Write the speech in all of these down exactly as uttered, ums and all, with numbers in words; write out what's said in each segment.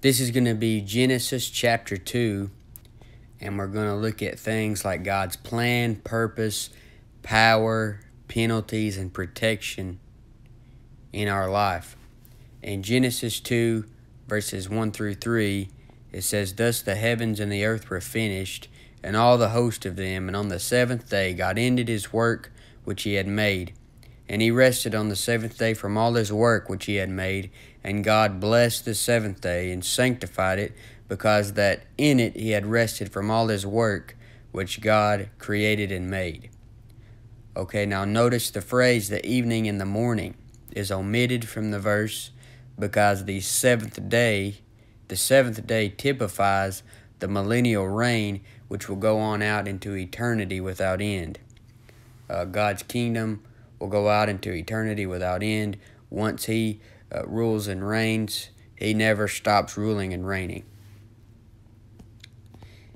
This is going to be Genesis chapter two, and we're going to look at things like God's plan, purpose, power, penalties, and protection in our life. In Genesis two, verses one through three, it says, "Thus the heavens and the earth were finished, and all the host of them, and on the seventh day God ended his work which he had made. And he rested on the seventh day from all his work which he had made. And God blessed the seventh day and sanctified it, because that in it he had rested from all his work which God created and made." Okay, now notice the phrase, "the evening and the morning," is omitted from the verse because the seventh day, the seventh day typifies the millennial reign, which will go on out into eternity without end. Uh, God's kingdom will go out into eternity without end. Once he uh, rules and reigns, he never stops ruling and reigning.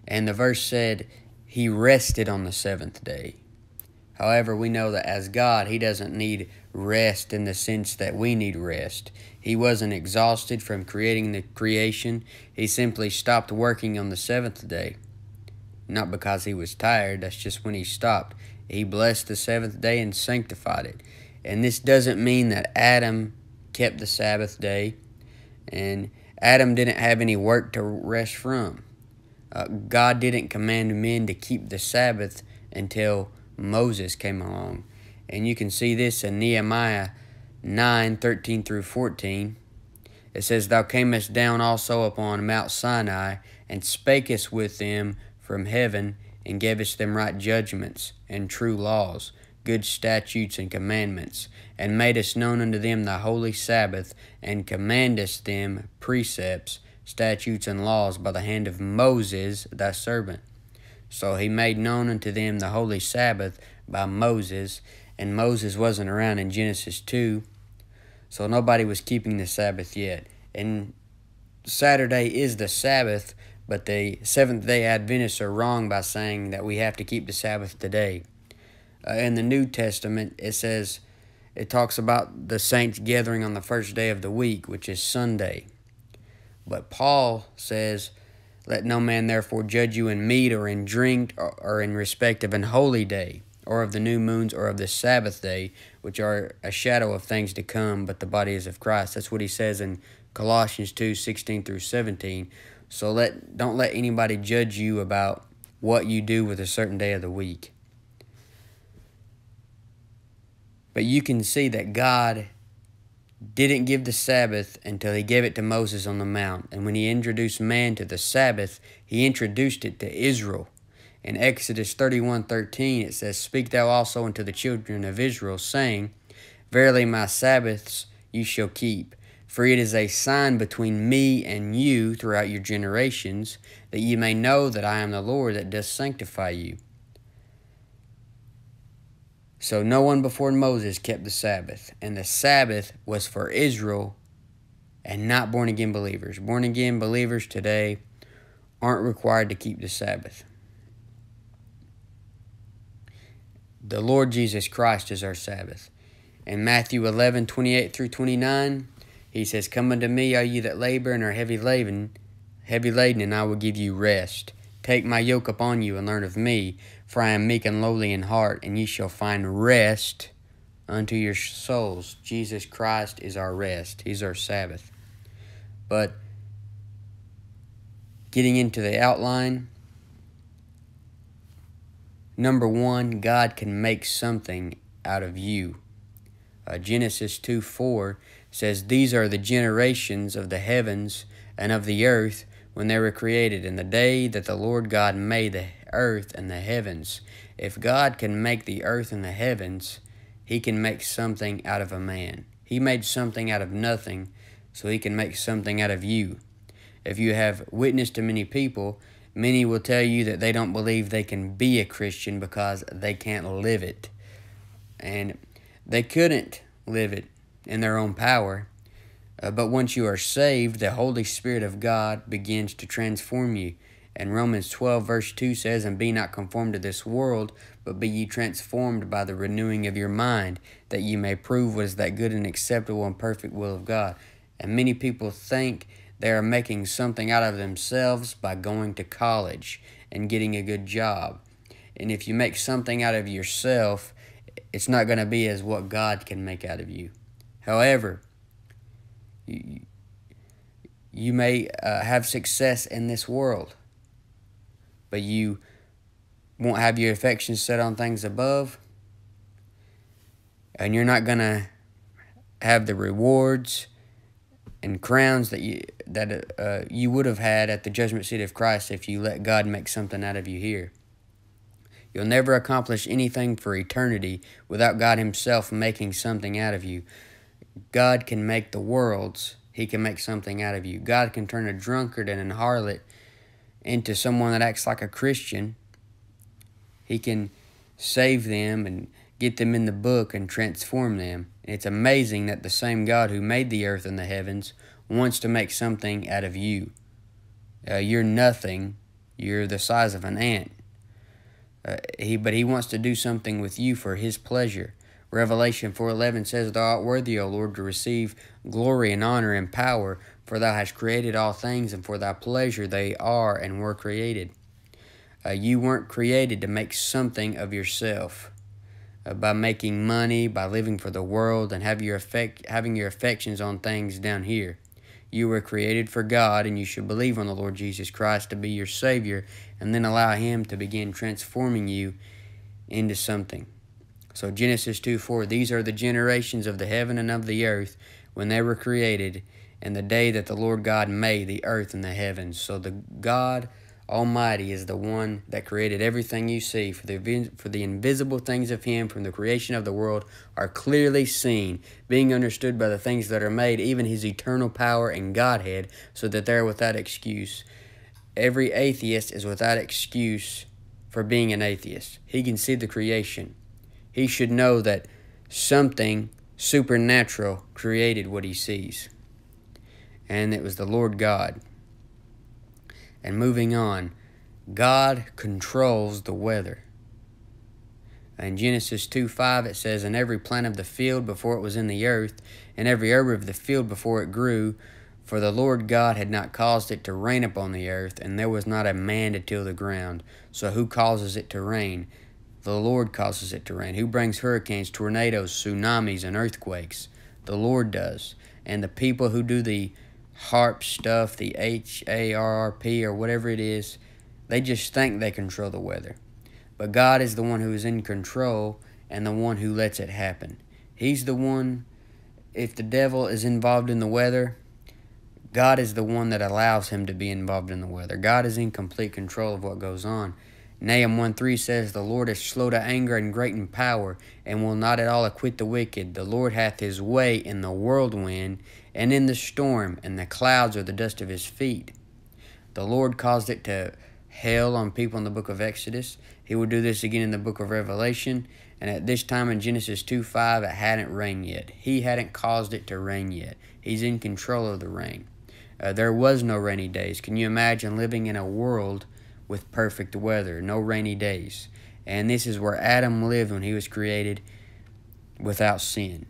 And the verse said, he rested on the seventh day. However, we know that as God, he doesn't need rest in the sense that we need rest. He wasn't exhausted from creating the creation. He simply stopped working on the seventh day. Not because he was tired, that's just when he stopped. He blessed the seventh day and sanctified it. And this doesn't mean that Adam kept the Sabbath day, and Adam didn't have any work to rest from. Uh, God didn't command men to keep the Sabbath until Moses came along. And you can see this in Nehemiah nine, thirteen through fourteen. It says, "Thou camest down also upon Mount Sinai, and spakest with them from heaven, and gavest them right judgments and true laws, good statutes and commandments, and madest known unto them the holy Sabbath, and commandest them precepts, statutes, and laws by the hand of Moses thy servant." So he made known unto them the holy Sabbath by Moses, and Moses wasn't around in Genesis two, so nobody was keeping the Sabbath yet. And Saturday is the Sabbath, but the Seventh-day Adventists are wrong by saying that we have to keep the Sabbath today. Uh, in the New Testament, it says, it talks about the saints gathering on the first day of the week, which is Sunday. But Paul says, "Let no man therefore judge you in meat or in drink or, or in respect of an holy day, or of the new moons, or of the Sabbath day, which are a shadow of things to come, but the body is of Christ." That's what he says in Colossians two, sixteen through seventeen. So let, don't let anybody judge you about what you do with a certain day of the week. But you can see that God didn't give the Sabbath until he gave it to Moses on the mount. And when he introduced man to the Sabbath, he introduced it to Israel. In Exodus thirty-one, thirteen, it says, "Speak thou also unto the children of Israel, saying, Verily my Sabbaths you shall keep. For it is a sign between me and you throughout your generations, that ye may know that I am the Lord that does sanctify you." So no one before Moses kept the Sabbath, and the Sabbath was for Israel and not born-again believers. Born-again believers today aren't required to keep the Sabbath. The Lord Jesus Christ is our Sabbath. In Matthew eleven, twenty-eight through twenty-nine, he says, "Come unto me, all ye that labor and are heavy laden, heavy laden, and I will give you rest. Take my yoke upon you, and learn of me, for I am meek and lowly in heart, and ye shall find rest unto your souls." Jesus Christ is our rest. He's our Sabbath. But getting into the outline, number one, God can make something out of you. Uh, Genesis two, four says, "These are the generations of the heavens and of the earth when they were created, in the day that the Lord God made the earth and the heavens." If God can make the earth and the heavens, he can make something out of a man. He made something out of nothing, so he can make something out of you. If you have witnessed to many people, many will tell you that they don't believe they can be a Christian because they can't live it. And they couldn't live it in their own power. Uh, but once you are saved, the Holy Spirit of God begins to transform you. And Romans twelve, verse two says, "And be not conformed to this world, but be ye transformed by the renewing of your mind, that ye may prove what is that good and acceptable and perfect will of God." And many people think They are making something out of themselves by going to college and getting a good job. And if you make something out of yourself, it's not going to be as what God can make out of you. However, you, you may uh, have success in this world, but you won't have your affections set on things above, and you're not going to have the rewards and crowns that you that uh, you would have had at the judgment seat of Christ if you let God make something out of you here. You'll never accomplish anything for eternity without God himself making something out of you. God can make the worlds. He can make something out of you. God can turn a drunkard and a harlot into someone that acts like a Christian. He can save them and get them in the book and transform them. It's amazing that the same God who made the earth and the heavens wants to make something out of you. Uh, you're nothing. You're the size of an ant. Uh, he, but he wants to do something with you for his pleasure. Revelation four eleven says, "Thou art worthy, O Lord, to receive glory and honor and power, for thou hast created all things, and for thy pleasure they are and were created." Uh, you weren't created to make something of yourself uh, by making money, by living for the world, and have your affect, having your affections on things down here. You were created for God, and you should believe on the Lord Jesus Christ to be your Savior, and then allow him to begin transforming you into something. So Genesis two four, "These are the generations of the heaven and of the earth when they were created, and the day that the Lord God made the earth and the heavens." So the God Almighty is the one that created everything you see. For the, for the invisible things of him from the creation of the world are clearly seen, being understood by the things that are made, even his eternal power and Godhead, so that they are without excuse. Every atheist is without excuse for being an atheist. He can see the creation. He should know that something supernatural created what he sees, and it was the Lord God. And moving on, God controls the weather. In Genesis two five it says, "And every plant of the field before it was in the earth, and every herb of the field before it grew, for the Lord God had not caused it to rain upon the earth, and there was not a man to till the ground." So who causes it to rain? The Lord causes it to rain. Who brings hurricanes, tornadoes, tsunamis, and earthquakes? The Lord does. And the people who do the HARP stuff, the H A R R P or whatever it is, they just think they control the weather. But God is the one who is in control and the one who lets it happen. He's the one. If the devil is involved in the weather, God is the one that allows him to be involved in the weather. God is in complete control of what goes on. Nahum one three says, "The Lord is slow to anger and great in power, and will not at all acquit the wicked. The Lord hath his way in the whirlwind, and in the storm, and the clouds are the dust of his feet." The Lord caused it to hail on people in the book of Exodus. He will do this again in the book of Revelation. And at this time in Genesis two five, it hadn't rained yet. He hadn't caused it to rain yet. He's in control of the rain. Uh, there was no rainy days. Can you imagine living in a world with perfect weather, no rainy days? And this is where Adam lived when he was created without sin.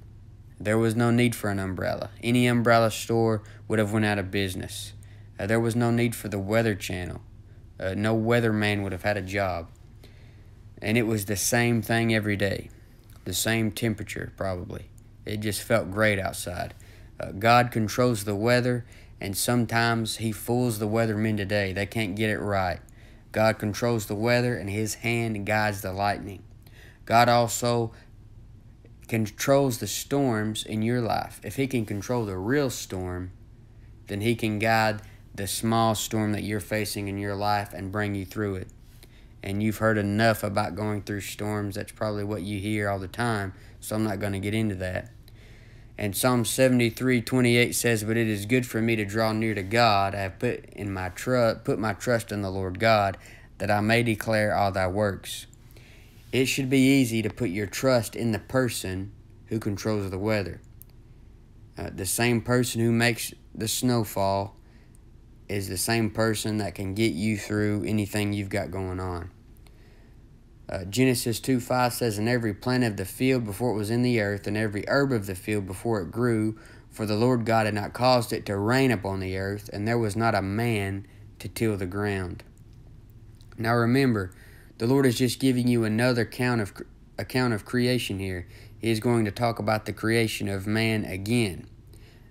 There was no need for an umbrella. Any umbrella store would have went out of business. Uh, there was no need for the Weather Channel. Uh, no weatherman would have had a job. And it was the same thing every day, the same temperature probably. It just felt great outside. Uh, God controls the weather, and sometimes he fools the weathermen today. They can't get it right. God controls the weather, and his hand guides the lightning. God also controls the storms in your life. If he can control the real storm, then he can guide the small storm that you're facing in your life and bring you through it. And you've heard enough about going through storms. That's probably what you hear all the time, so I'm not going to get into that. And Psalm seventy-three twenty-eight says, "But it is good for me to draw near to God. I have put in my trust, put my trust in the Lord God, that I may declare all thy works." It should be easy to put your trust in the person who controls the weather. Uh, the same person who makes the snowfall is the same person that can get you through anything you've got going on. Uh, Genesis two five says, "And every plant of the field before it was in the earth, and every herb of the field before it grew, For the Lord God had not caused it to rain upon the earth, and there was not a man to till the ground. Now remember, the Lord is just giving you another account of, account of creation here. He is going to talk about the creation of man again.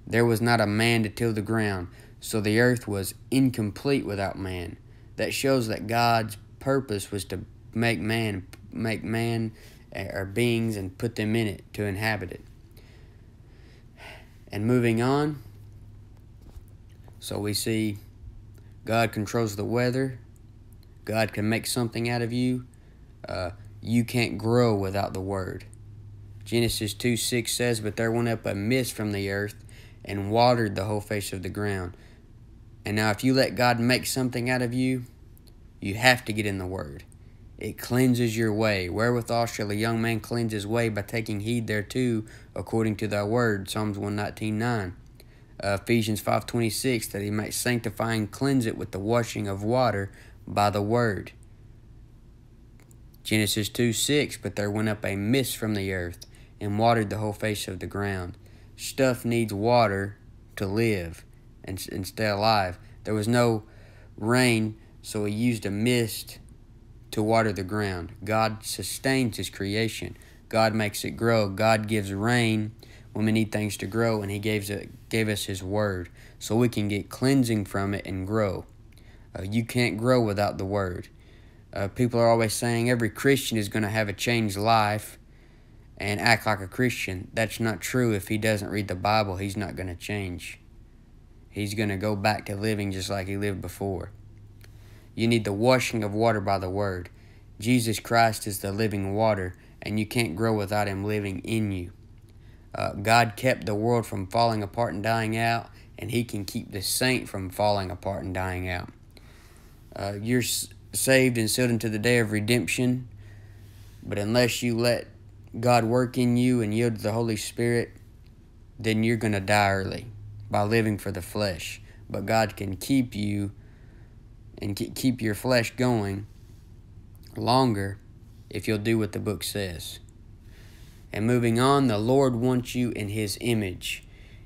There was not a man to till the ground, so the earth was incomplete without man. That shows that God's purpose was to make man, make man or beings and put them in it to inhabit it. And moving on, so we see God controls the weather. God can make something out of you. Uh, you can't grow without the word. Genesis two six says, "But there went up a mist from the earth and watered the whole face of the ground." And now if you let God make something out of you, you have to get in the word. It cleanses your way. Wherewithal shall a young man cleanse his way? By taking heed thereto, according to thy word. Psalms one nineteen nine. Uh, Ephesians five twenty-six, that he might sanctify and cleanse it with the washing of water by the word. Genesis two six, but there went up a mist from the earth and watered the whole face of the ground. Stuff needs water to live and, and stay alive. There was no rain, so he used a mist to water the ground. God sustains his creation. God makes it grow. God gives rain when we need things to grow, and he gave, it, gave us his word so we can get cleansing from it and grow. Uh, you can't grow without the word. Uh, people are always saying every Christian is going to have a changed life and act like a Christian. That's not true. If he doesn't read the Bible, he's not going to change. He's going to go back to living just like he lived before. You need the washing of water by the word. Jesus Christ is the living water, and you can't grow without him living in you. Uh, God kept the world from falling apart and dying out, and he can keep the saint from falling apart and dying out. Uh, you're saved and sealed into the day of redemption, but unless you let God work in you and yield to the Holy Spirit, then you're going to die early by living for the flesh. But God can keep you and keep your flesh going longer if you'll do what the book says. And moving on, the Lord wants you in his image.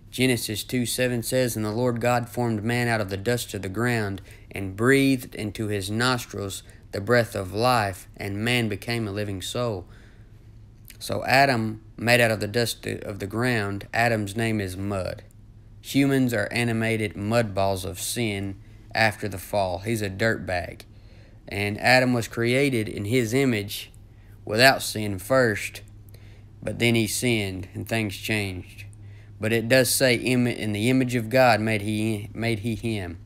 Genesis two seven says, "And the Lord God formed man out of the dust of the ground, and breathed into his nostrils the breath of life, and man became a living soul." So Adam, made out of the dust of the ground, Adam's name is mud. Humans are animated mud balls of sin. After the fall, he's a dirtbag. And Adam was created in his image without sin first, but then he sinned and things changed. But it does say, "In the image of God made he, made he him."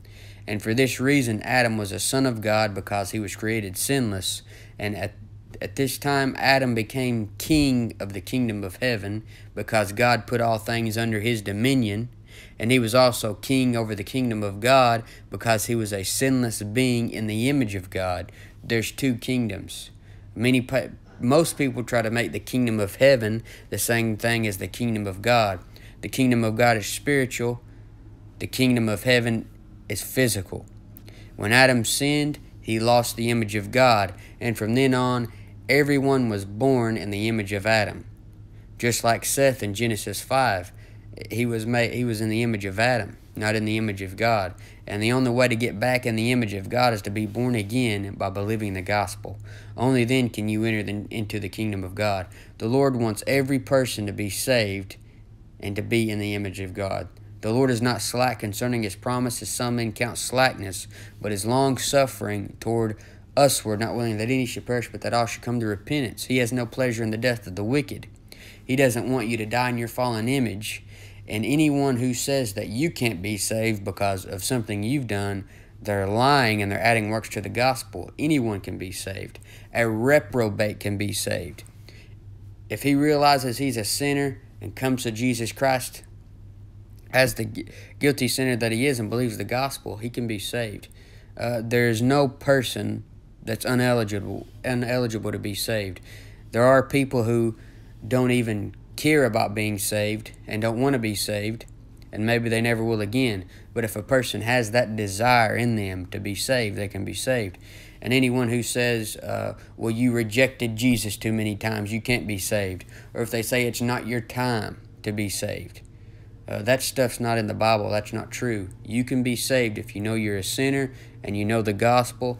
And for this reason, Adam was a son of God, because he was created sinless. And at, at this time, Adam became king of the kingdom of heaven, because God put all things under his dominion. And he was also king over the kingdom of God, because he was a sinless being in the image of God. There's two kingdoms. Many, most people try to make the kingdom of heaven the same thing as the kingdom of God. The kingdom of God is spiritual. The kingdom of heaven is physical. When Adam sinned, he lost the image of God. And from then on, everyone was born in the image of Adam. Just like Seth in Genesis five. He was made, he was in the image of Adam, not in the image of God. And the only way to get back in the image of God is to be born again by believing the gospel. Only then can you enter the, into the kingdom of God. The Lord wants every person to be saved and to be in the image of God. The Lord is not slack concerning his promises, some men count slackness, but is long-suffering toward us. We're not willing that any should perish, but that all should come to repentance. He has no pleasure in the death of the wicked. He doesn't want you to die in your fallen image. And anyone who says that you can't be saved because of something you've done, they're lying and they're adding works to the gospel. Anyone can be saved. A reprobate can be saved. If he realizes he's a sinner and comes to Jesus Christ as the guilty sinner that he is and believes the gospel, he can be saved. Uh, there is no person that's ineligible, ineligible to be saved. There are people who don't even care about being saved and don't want to be saved, and maybe they never will again. But if a person has that desire in them to be saved, they can be saved. And anyone who says, uh, well, you rejected Jesus too many times, you can't be saved, or if they say it's not your time to be saved, Uh, that stuff's not in the Bible. That's not true. You can be saved if you know you're a sinner and you know the gospel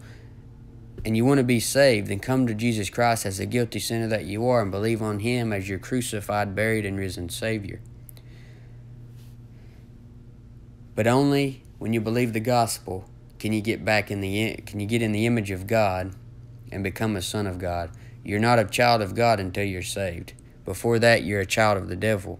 and you want to be saved. Then come to Jesus Christ as the guilty sinner that you are and believe on Him as your crucified, buried, and risen Savior. But only when you believe the gospel can you get back in the can you get in the image of God and become a son of God. You're not a child of God until you're saved. Before that, you're a child of the devil.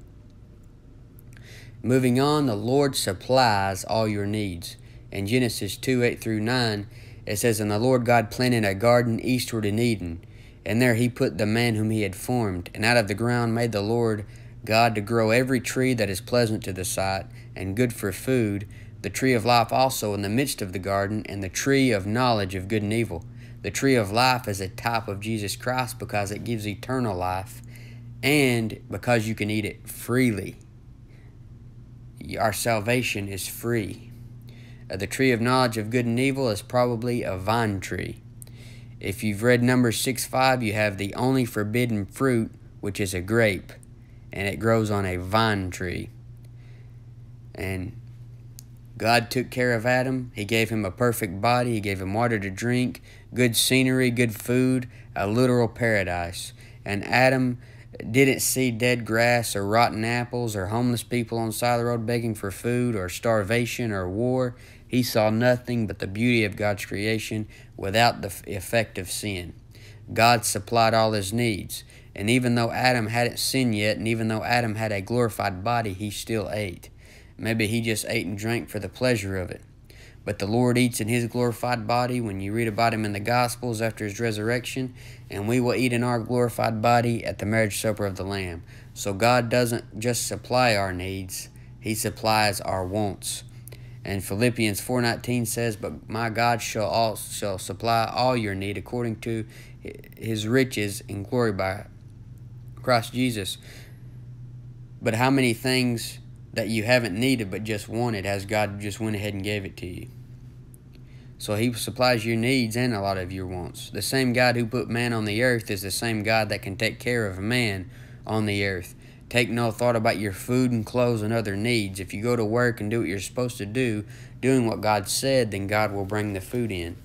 Moving on, the Lord supplies all your needs. In Genesis two, eight through nine, it says, "And the Lord God planted a garden eastward in Eden, and there He put the man whom He had formed. And out of the ground made the Lord God to grow every tree that is pleasant to the sight and good for food, the tree of life also in the midst of the garden, and the tree of knowledge of good and evil." The tree of life is a type of Jesus Christ because it gives eternal life and because you can eat it freely. Our salvation is free. Uh, the tree of knowledge of good and evil is probably a vine tree. If you've read Numbers six five, you have the only forbidden fruit, which is a grape, and it grows on a vine tree. And God took care of Adam. He gave him a perfect body. He gave him water to drink, good scenery, good food, a literal paradise. And Adam didn't see dead grass or rotten apples or homeless people on the side of the road begging for food or starvation or war. He saw nothing but the beauty of God's creation without the effect of sin. God supplied all his needs. And even though Adam hadn't sinned yet, and even though Adam had a glorified body, he still ate. Maybe he just ate and drank for the pleasure of it. But the Lord eats in His glorified body when you read about Him in the Gospels after His resurrection, and we will eat in our glorified body at the marriage supper of the Lamb. So God doesn't just supply our needs, He supplies our wants. And Philippians four nineteen says, "But my God shall, all, shall supply all your need according to His riches in glory by Christ Jesus." But how many things that you haven't needed but just wanted has God just went ahead and gave it to you? So He supplies your needs and a lot of your wants. The same God who put man on the earth is the same God that can take care of man on the earth. Take no thought about your food and clothes and other needs. If you go to work and do what you're supposed to do, doing what God said, then God will bring the food in.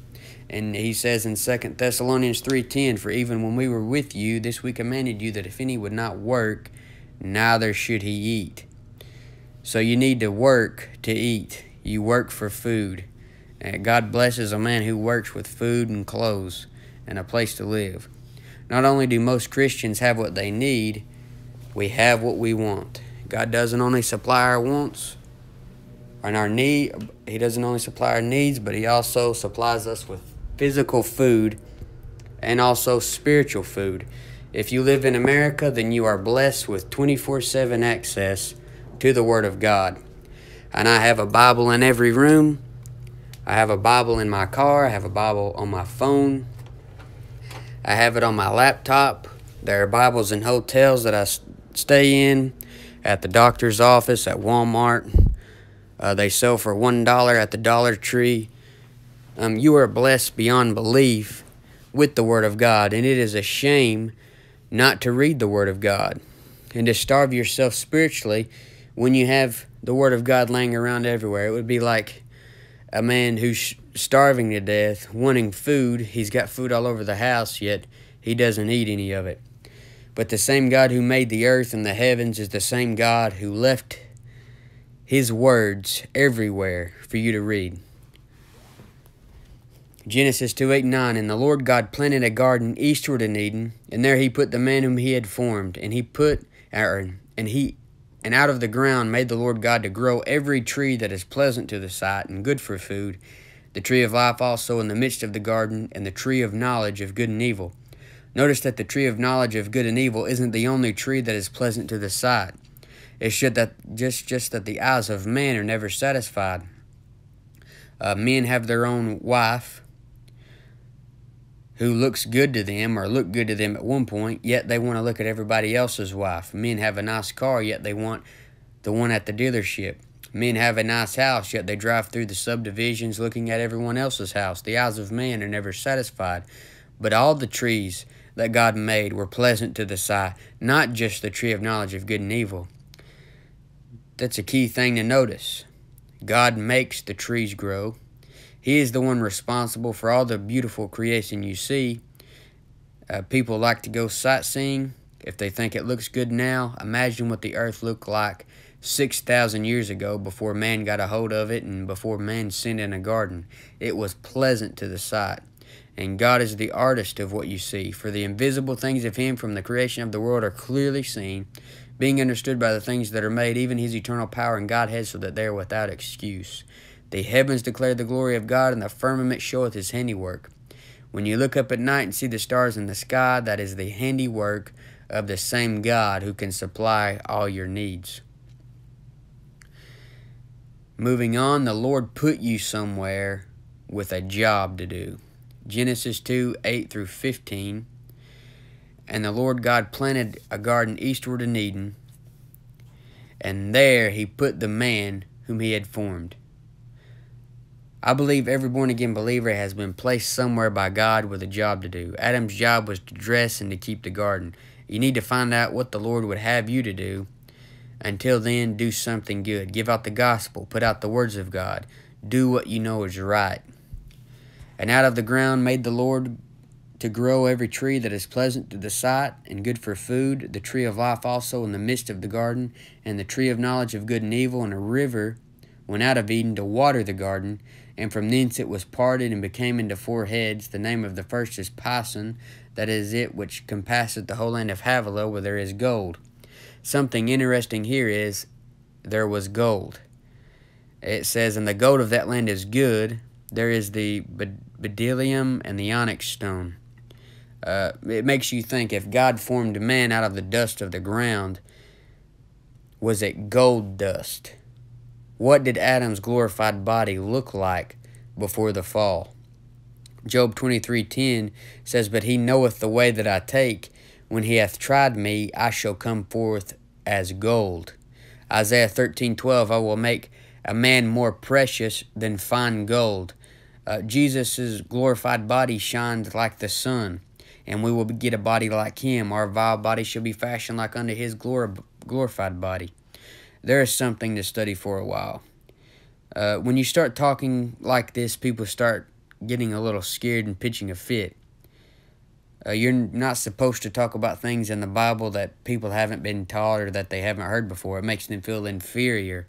And He says in Second Thessalonians three ten, "For even when we were with you, this we commanded you, that if any would not work, neither should he eat." So you need to work to eat. You work for food. And God blesses a man who works with food and clothes and a place to live. Not only do most Christians have what they need, we have what we want. God doesn't only supply our wants and our need. He doesn't only supply our needs, but He also supplies us with physical food and also spiritual food. If you live in America, then you are blessed with twenty-four seven access to the Word of God. And I have a Bible in every room. I have a Bible in my car. I have a Bible on my phone. I have it on my laptop. There are Bibles in hotels that I stay in, at the doctor's office, at Walmart. Uh, they sell for one dollar at the Dollar Tree. Um, you are blessed beyond belief with the Word of God, and it is a shame not to read the Word of God and to starve yourself spiritually. When you have the Word of God laying around everywhere, it would be like a man who's starving to death, wanting food. He's got food all over the house, yet he doesn't eat any of it. But the same God who made the earth and the heavens is the same God who left His words everywhere for you to read. Genesis two, eight, nine, "And the Lord God planted a garden eastward in Eden, and there He put the man whom He had formed, and He put, er, and He... And out of the ground made the Lord God to grow every tree that is pleasant to the sight and good for food, the tree of life also in the midst of the garden, and the tree of knowledge of good and evil." Notice that the tree of knowledge of good and evil isn't the only tree that is pleasant to the sight. It's just that, just, just that the eyes of man are never satisfied. Uh, men have their own wife who looks good to them or looked good to them at one point, yet they want to look at everybody else's wife. Men have a nice car, yet they want the one at the dealership. Men have a nice house, yet they drive through the subdivisions looking at everyone else's house. The eyes of man are never satisfied. But all the trees that God made were pleasant to the sight, not just the tree of knowledge of good and evil. That's a key thing to notice. God makes the trees grow. He is the one responsible for all the beautiful creation you see. Uh, people like to go sightseeing. If they think it looks good now, imagine what the earth looked like six thousand years ago before man got a hold of it and before man sinned in a garden. It was pleasant to the sight. And God is the artist of what you see, for the invisible things of him from the creation of the world are clearly seen, being understood by the things that are made, even his eternal power and Godhead, so that they are without excuse. The heavens declare the glory of God, and the firmament showeth his handiwork. When you look up at night and see the stars in the sky, that is the handiwork of the same God who can supply all your needs. Moving on, the Lord put you somewhere with a job to do. Genesis two, eight through fifteen. And the Lord God planted a garden eastward in Eden, and there he put the man whom he had formed. I believe every born-again believer has been placed somewhere by God with a job to do. Adam's job was to dress and to keep the garden. You need to find out what the Lord would have you to do. Until then, do something good. Give out the gospel. Put out the words of God. Do what you know is right. And out of the ground made the Lord to grow every tree that is pleasant to the sight and good for food, the tree of life also in the midst of the garden, and the tree of knowledge of good and evil, and a river went out of Eden to water the garden, and from thence it was parted and became into four heads. The name of the first is Pison, that is it which compasseth the whole land of Havilah, where there is gold. Something interesting here is, there was gold. It says, and the gold of that land is good. There is the bdellium and the onyx stone. Uh, it makes you think, if God formed man out of the dust of the ground, was it gold dust? What did Adam's glorified body look like before the fall? Job twenty-three, ten says, but he knoweth the way that I take. When he hath tried me, I shall come forth as gold. Isaiah thirteen, twelve, I will make a man more precious than fine gold. Uh, Jesus' glorified body shines like the sun, and we will get a body like him. Our vile body shall be fashioned like unto his glor glorified body. There is something to study for a while. Uh, when you start talking like this, people start getting a little scared and pitching a fit. Uh, you're not supposed to talk about things in the Bible that people haven't been taught or that they haven't heard before. It makes them feel inferior,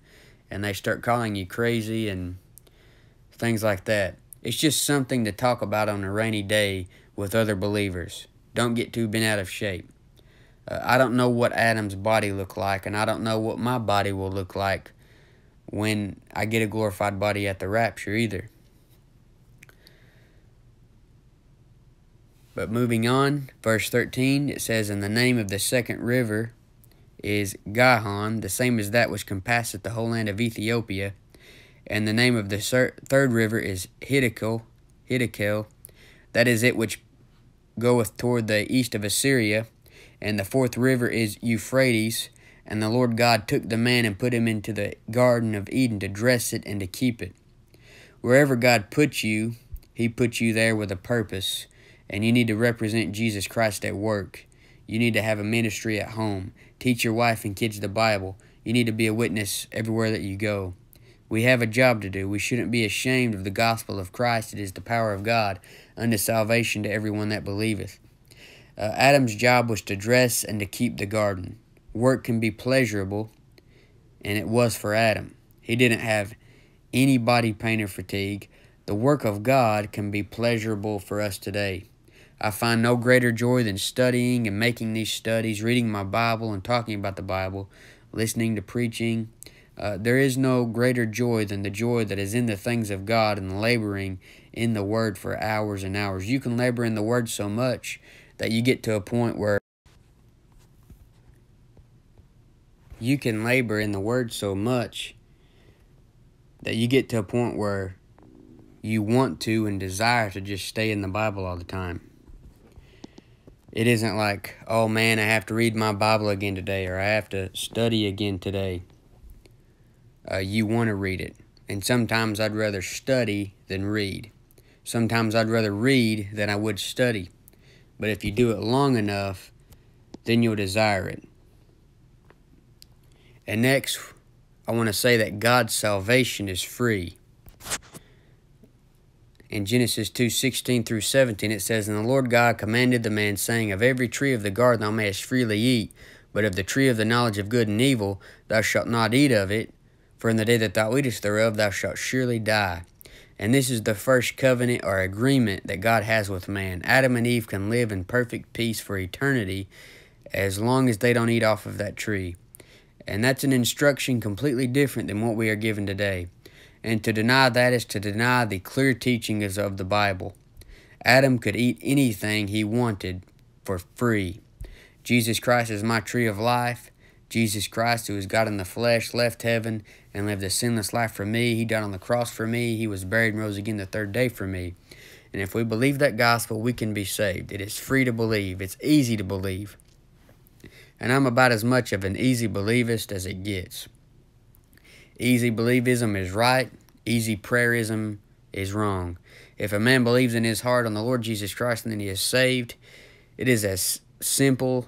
and they start calling you crazy and things like that. It's just something to talk about on a rainy day with other believers. Don't get too bent out of shape. Uh, I don't know what Adam's body looked like, and I don't know what my body will look like when I get a glorified body at the rapture either. But moving on, verse thirteen, it says, in the name of the second river is Gihon, the same as that which compasseth the whole land of Ethiopia. And the name of the third river is Hiddekel, Hiddekel, that is it which goeth toward the east of Assyria. And the fourth river is Euphrates. And the Lord God took the man and put him into the garden of Eden to dress it and to keep it. Wherever God put you, he put you there with a purpose. And you need to represent Jesus Christ at work. You need to have a ministry at home. Teach your wife and kids the Bible. You need to be a witness everywhere that you go. We have a job to do. We shouldn't be ashamed of the gospel of Christ. It is the power of God unto salvation to everyone that believeth. Uh, Adam's job was to dress and to keep the garden. Work can be pleasurable, and it was for Adam. He didn't have any body pain or fatigue. The work of God can be pleasurable for us today. I find no greater joy than studying and making these studies, reading my Bible and talking about the Bible, listening to preaching. Uh, there is no greater joy than the joy that is in the things of God and laboring in the Word for hours and hours. You can labor in the Word so much that you get to a point where you can labor in the Word so much that you get to a point where you want to and desire to just stay in the Bible all the time. It isn't like, oh man, I have to read my Bible again today, or I have to study again today. Uh, you want to read it. And sometimes I'd rather study than read. Sometimes I'd rather read than I would study. But if you do it long enough, then you'll desire it. And next, I want to say that God's salvation is free. In Genesis two, sixteen through seventeen, it says, "And the Lord God commanded the man, saying, Of every tree of the garden thou mayest freely eat, but of the tree of the knowledge of good and evil thou shalt not eat of it, for in the day that thou eatest thereof thou shalt surely die." And this is the first covenant or agreement that God has with man. Adam and Eve can live in perfect peace for eternity as long as they don't eat off of that tree. And that's an instruction completely different than what we are given today. And to deny that is to deny the clear teachings of the Bible. Adam could eat anything he wanted for free. Jesus Christ is my tree of life. Jesus Christ, who is God in the flesh, left heaven and lived a sinless life for me. He died on the cross for me. He was buried and rose again the third day for me. And if we believe that gospel, we can be saved. It is free to believe. It's easy to believe. And I'm about as much of an easy believist as it gets. Easy believism is right. Easy prayerism is wrong. If a man believes in his heart on the Lord Jesus Christ and then he is saved, it is as simple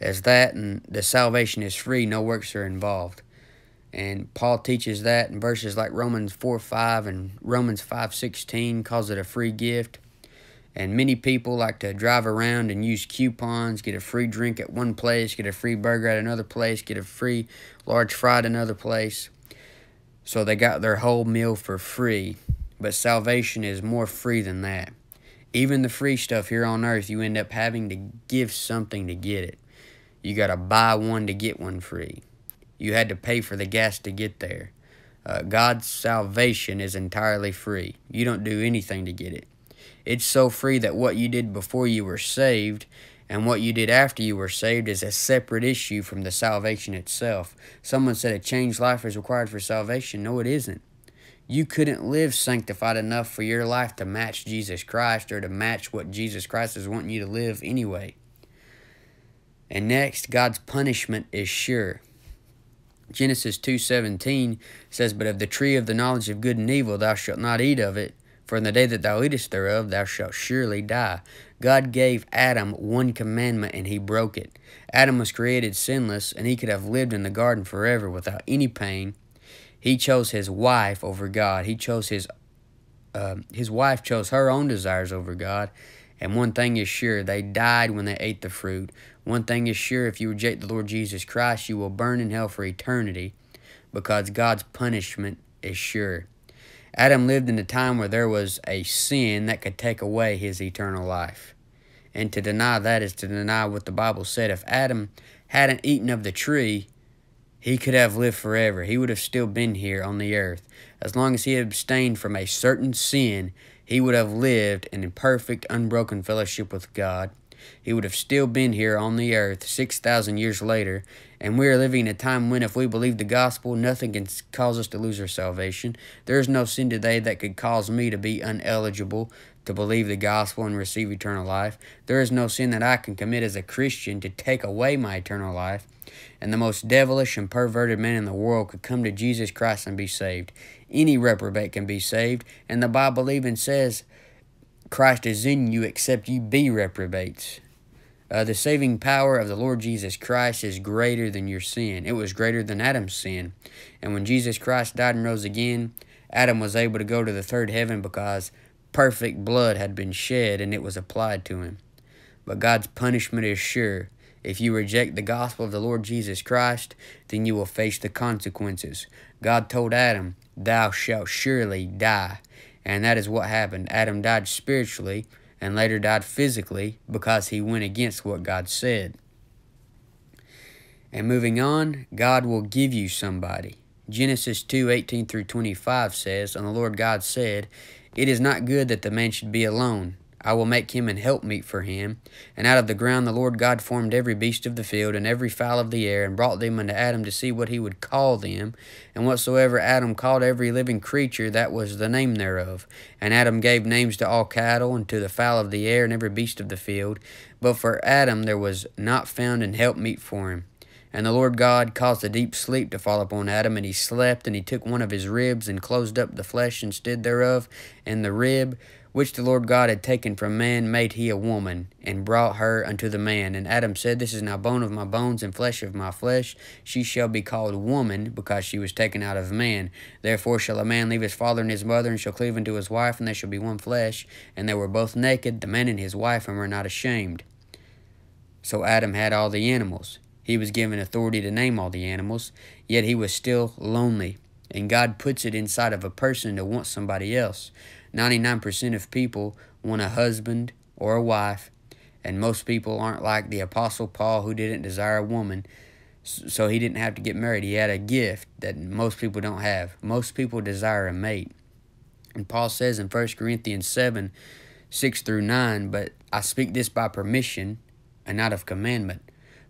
as that, and the salvation is free. No works are involved. And Paul teaches that in verses like Romans four, five and Romans five, sixteen, calls it a free gift. And many people like to drive around and use coupons, get a free drink at one place, get a free burger at another place, get a free large fry at another place. So they got their whole meal for free. But salvation is more free than that. Even the free stuff here on earth, you end up having to give something to get it. You got to buy one to get one free. You had to pay for the gas to get there. Uh, God's salvation is entirely free. You don't do anything to get it. It's so free that what you did before you were saved and what you did after you were saved is a separate issue from the salvation itself. Someone said a changed life is required for salvation. No, it isn't. You couldn't live sanctified enough for your life to match Jesus Christ or to match what Jesus Christ is wanting you to live anyway. And next, God's punishment is sure. Genesis two, seventeen says, "But of the tree of the knowledge of good and evil thou shalt not eat of it, for in the day that thou eatest thereof, thou shalt surely die." God gave Adam one commandment, and he broke it. Adam was created sinless, and he could have lived in the garden forever without any pain. He chose his wife over God. He chose his, uh, his wife chose her own desires over God. And one thing is sure, they died when they ate the fruit. One thing is sure, if you reject the Lord Jesus Christ, you will burn in hell for eternity, because God's punishment is sure. Adam lived in a time where there was a sin that could take away his eternal life. And to deny that is to deny what the Bible said. If Adam hadn't eaten of the tree, he could have lived forever. He would have still been here on the earth. As long as he had abstained from a certain sin, he would have lived in perfect, unbroken fellowship with God. He would have still been here on the earth six thousand years later. And we are living in a time when, if we believe the gospel, nothing can cause us to lose our salvation. There is no sin today that could cause me to be ineligible to believe the gospel and receive eternal life. There is no sin that I can commit as a Christian to take away my eternal life. And the most devilish and perverted man in the world could come to Jesus Christ and be saved. Any reprobate can be saved. And the Bible even says, Christ is in you except you be reprobates. Uh, the saving power of the Lord Jesus Christ is greater than your sin. It was greater than Adam's sin. And when Jesus Christ died and rose again, Adam was able to go to the third heaven because perfect blood had been shed and it was applied to him. But God's punishment is sure. If you reject the gospel of the Lord Jesus Christ, then you will face the consequences. God told Adam, "Thou shalt surely die." And that is what happened. Adam died spiritually and later died physically because he went against what God said. And moving on, God will give you somebody. Genesis two, eighteen through twenty-five says, "And the Lord God said, It is not good that the man should be alone. I will make him an helpmeet for him. And out of the ground the Lord God formed every beast of the field and every fowl of the air, and brought them unto Adam to see what he would call them. And whatsoever Adam called every living creature, that was the name thereof. And Adam gave names to all cattle, and to the fowl of the air, and every beast of the field. But for Adam there was not found an helpmeet for him. And the Lord God caused a deep sleep to fall upon Adam, and he slept, and he took one of his ribs, and closed up the flesh instead thereof, and the rib which the Lord God had taken from man, made he a woman, and brought her unto the man. And Adam said, This is now bone of my bones, and flesh of my flesh. She shall be called woman, because she was taken out of man. Therefore shall a man leave his father and his mother, and shall cleave unto his wife, and they shall be one flesh. And they were both naked, the man and his wife, and were not ashamed. So Adam had all the animals. He was given authority to name all the animals, yet he was still lonely. And God puts it inside of a person to want somebody else. ninety-nine percent of people want a husband or a wife, and most people aren't like the Apostle Paul, who didn't desire a woman, so he didn't have to get married. He had a gift that most people don't have. Most people desire a mate. And Paul says in First Corinthians seven, six through nine, But I speak this by permission and not of commandment.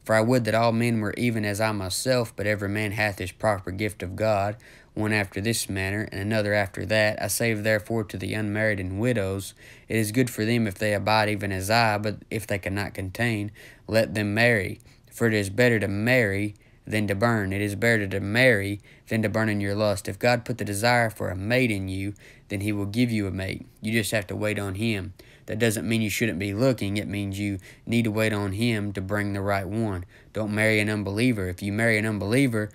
For I would that all men were even as I myself, but every man hath his proper gift of God, one after this manner, and another after that. I say therefore to the unmarried and widows, it is good for them if they abide even as I, but if they cannot contain, let them marry. For it is better to marry than to burn. It is better to marry than to burn in your lust. If God put the desire for a mate in you, then he will give you a mate. You just have to wait on him. That doesn't mean you shouldn't be looking. It means you need to wait on him to bring the right one. Don't marry an unbeliever. If you marry an unbeliever,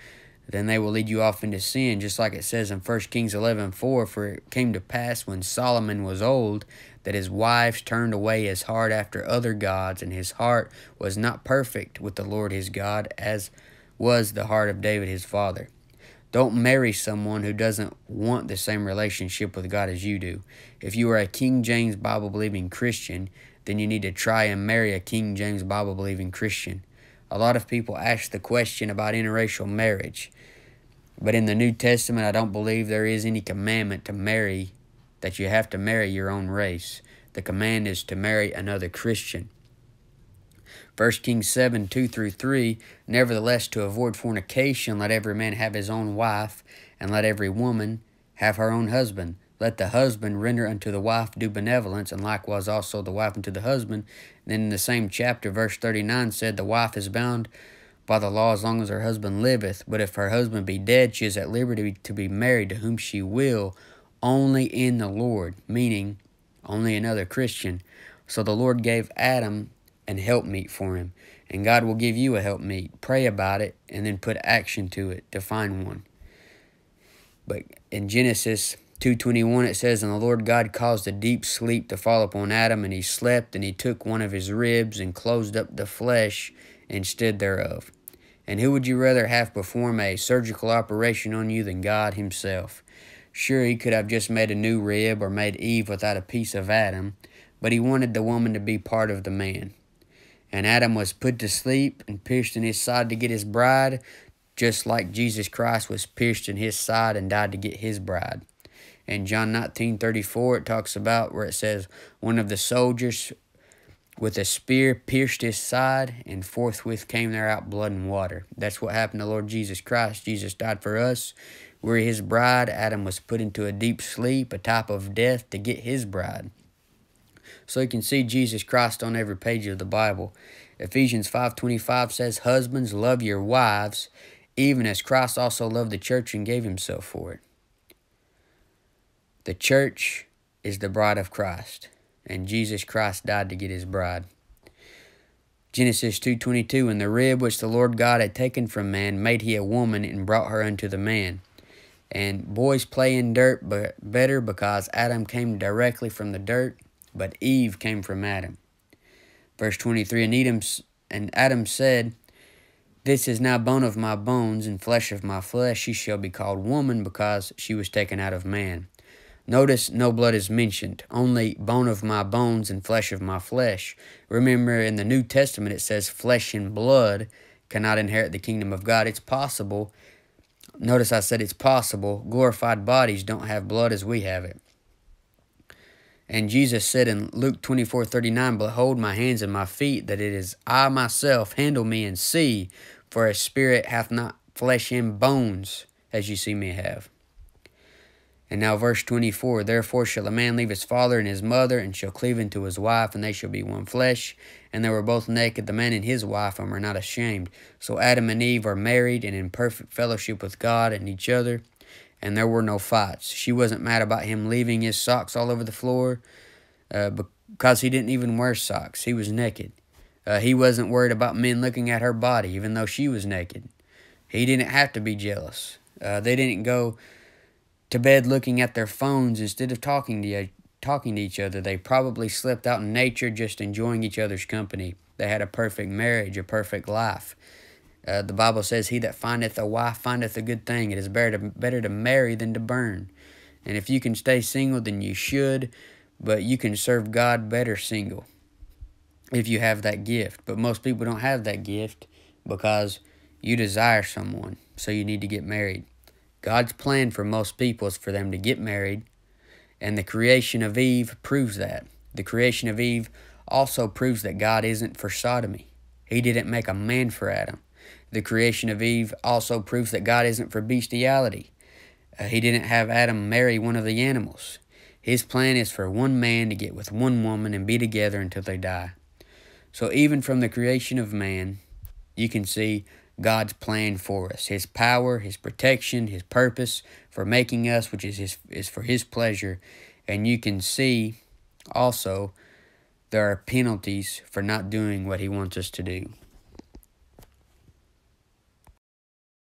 then they will lead you off into sin, just like it says in First Kings eleven four, For it came to pass when Solomon was old, that his wives turned away his heart after other gods, and his heart was not perfect with the Lord his God, as was the heart of David his father. Don't marry someone who doesn't want the same relationship with God as you do. If you are a King James Bible-believing Christian, then you need to try and marry a King James Bible-believing Christian. A lot of people ask the question about interracial marriage, but in the New Testament, I don't believe there is any commandment to marry, that you have to marry your own race. The command is to marry another Christian. First Kings seven, two through three, Nevertheless, to avoid fornication, let every man have his own wife, and let every woman have her own husband. Let the husband render unto the wife due benevolence, and likewise also the wife unto the husband. And then in the same chapter, verse thirty-nine said, The wife is bound by the law as long as her husband liveth, but if her husband be dead, she is at liberty to be married to whom she will, only in the Lord, meaning only another Christian. So the Lord gave Adam and helpmeet for him, and God will give you a helpmeet. Pray about it, and then put action to it to find one. But in Genesis two twenty-one, it says, And the Lord God caused a deep sleep to fall upon Adam, and he slept, and he took one of his ribs, and closed up the flesh instead thereof. And who would you rather have perform a surgical operation on you than God himself? Sure, he could have just made a new rib, or made Eve without a piece of Adam, but he wanted the woman to be part of the man. And Adam was put to sleep and pierced in his side to get his bride, just like Jesus Christ was pierced in his side and died to get his bride. In John nineteen thirty-four, it talks about where it says, One of the soldiers with a spear pierced his side, and forthwith came there out blood and water. That's what happened to Lord Jesus Christ. Jesus died for us. We're his bride. Adam was put into a deep sleep, a type of death, to get his bride. So you can see Jesus Christ on every page of the Bible. Ephesians five twenty-five says, Husbands, love your wives, even as Christ also loved the church and gave himself for it. The church is the bride of Christ, and Jesus Christ died to get his bride. Genesis two twenty-two, And the rib which the Lord God had taken from man, made he a woman, and brought her unto the man. And boys play in dirt but better, because Adam came directly from the dirt, but Eve came from Adam. Verse twenty-three, and Adam, and Adam said, This is now bone of my bones, and flesh of my flesh. She shall be called woman, because she was taken out of man. Notice no blood is mentioned, only bone of my bones and flesh of my flesh. Remember, in the New Testament, it says flesh and blood cannot inherit the kingdom of God. It's possible. Notice I said it's possible. Glorified bodies don't have blood as we have it. And Jesus said in Luke twenty-four thirty-nine, Behold my hands and my feet, that it is I myself, handle me and see, for a spirit hath not flesh and bones, as you see me have. And now verse twenty-four, Therefore shall a man leave his father and his mother, and shall cleave unto his wife, and they shall be one flesh. And they were both naked, the man and his wife, and were not ashamed. So Adam and Eve are married, and in perfect fellowship with God and each other. And there were no fights. She wasn't mad about him leaving his socks all over the floor. uh, because he didn't even wear socks. He was naked. Uh, he wasn't worried about men looking at her body, even though she was naked. He didn't have to be jealous. Uh, they didn't go to bed looking at their phones instead of talking to each other. Talking to each other. They probably slept out in nature, just enjoying each other's company. They had a perfect marriage, a perfect life. Uh, the Bible says, "He that findeth a wife findeth a good thing. It is better to, better to marry than to burn." And if you can stay single, then you should, but you can serve God better single if you have that gift. But most people don't have that gift because you desire someone, so you need to get married. God's plan for most people is for them to get married, and the creation of Eve proves that. The creation of Eve also proves that God isn't for sodomy. He didn't make a man for Adam. The creation of Eve also proves that God isn't for bestiality. Uh, he didn't have Adam marry one of the animals. His plan is for one man to get with one woman and be together until they die. So even from the creation of man, you can see God's plan for us, His power, His protection, His purpose for making us, which is His is for His pleasure. And you can see also there are penalties for not doing what He wants us to do.